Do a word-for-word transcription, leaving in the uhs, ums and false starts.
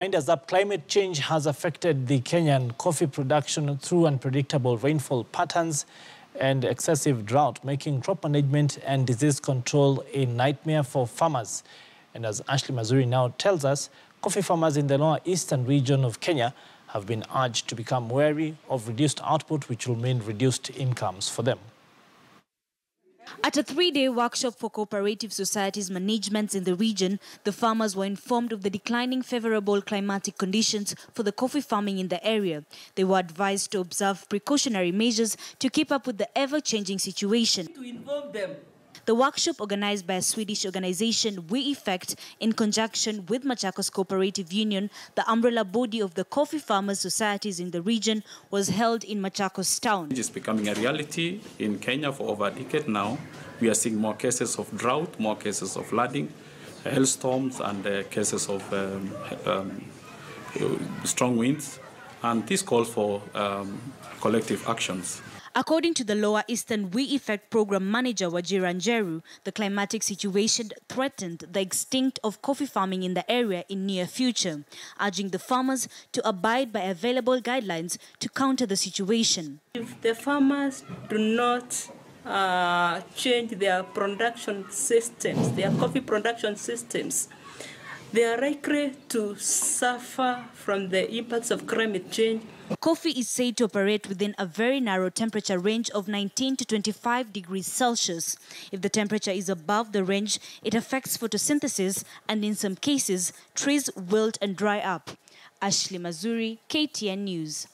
Mind us up, climate change has affected the Kenyan coffee production through unpredictable rainfall patterns and excessive drought, making crop management and disease control a nightmare for farmers. And as Ashley Mazuri now tells us, coffee farmers in the lower eastern region of Kenya have been urged to become wary of reduced output, which will mean reduced incomes for them. At a three-day workshop for cooperative societies managements in the region, the farmers were informed of the declining favourable climatic conditions for the coffee farming in the area. They were advised to observe precautionary measures to keep up with the ever-changing situation. To involve them. The workshop, organized by a Swedish organization, We Effect, in conjunction with Machakos Cooperative Union, the umbrella body of the coffee farmers' societies in the region, was held in Machakos town. It is becoming a reality in Kenya for over a decade now. We are seeing more cases of drought, more cases of flooding, hailstorms, and uh, cases of um, um, strong winds. And this calls for um, collective actions. According to the Lower Eastern We Effect program manager Wajira Njeru, the climatic situation threatened the extinct of coffee farming in the area in near future, urging the farmers to abide by available guidelines to counter the situation. If the farmers do not uh, change their production systems, their coffee production systems, they are likely to suffer from the impacts of climate change. Coffee is said to operate within a very narrow temperature range of nineteen to twenty-five degrees Celsius. If the temperature is above the range, it affects photosynthesis, and in some cases, trees wilt and dry up. Ashley Mazuri, K T N News.